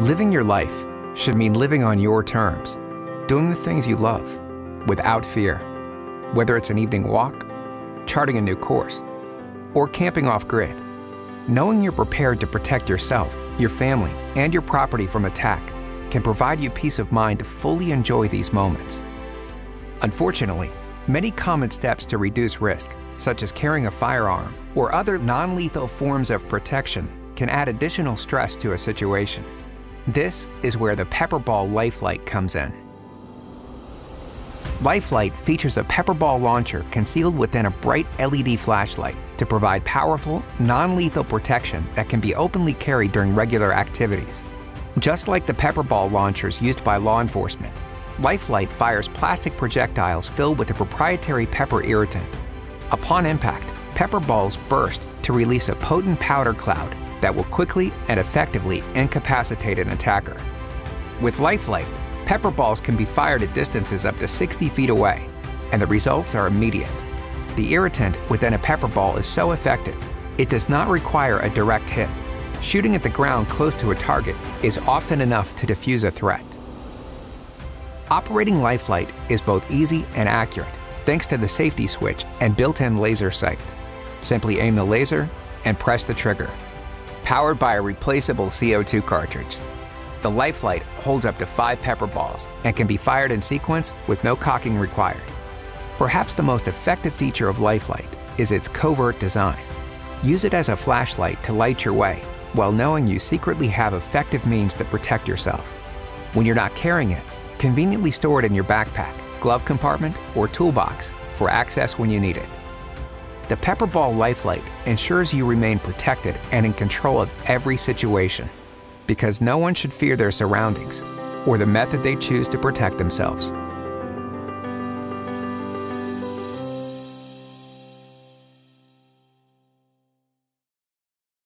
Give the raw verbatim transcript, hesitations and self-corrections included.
Living your life should mean living on your terms, doing the things you love, without fear. Whether it's an evening walk, charting a new course, or camping off-grid, knowing you're prepared to protect yourself, your family, and your property from attack can provide you peace of mind to fully enjoy these moments. Unfortunately, many common steps to reduce risk, such as carrying a firearm or other non-lethal forms of protection, can add additional stress to a situation. This is where the Pepperball LifeLite comes in. LifeLite features a Pepperball launcher concealed within a bright L E D flashlight to provide powerful, non-lethal protection that can be openly carried during regular activities. Just like the Pepperball launchers used by law enforcement, LifeLite fires plastic projectiles filled with a proprietary pepper irritant. Upon impact, Pepperballs burst to release a potent powder cloud that will quickly and effectively incapacitate an attacker. With LifeLite, Pepperballs can be fired at distances up to sixty feet away, and the results are immediate. The irritant within a Pepperball is so effective, it does not require a direct hit. Shooting at the ground close to a target is often enough to defuse a threat. Operating LifeLite is both easy and accurate, thanks to the safety switch and built-in laser sight. Simply aim the laser and press the trigger. Powered by a replaceable C O two cartridge, the LifeLite holds up to five Pepperballs and can be fired in sequence with no cocking required. Perhaps the most effective feature of LifeLite is its covert design. Use it as a flashlight to light your way while knowing you secretly have effective means to protect yourself. When you're not carrying it, conveniently store it in your backpack, glove compartment, or toolbox for access when you need it. The Pepperball LifeLite ensures you remain protected and in control of every situation, because no one should fear their surroundings or the method they choose to protect themselves.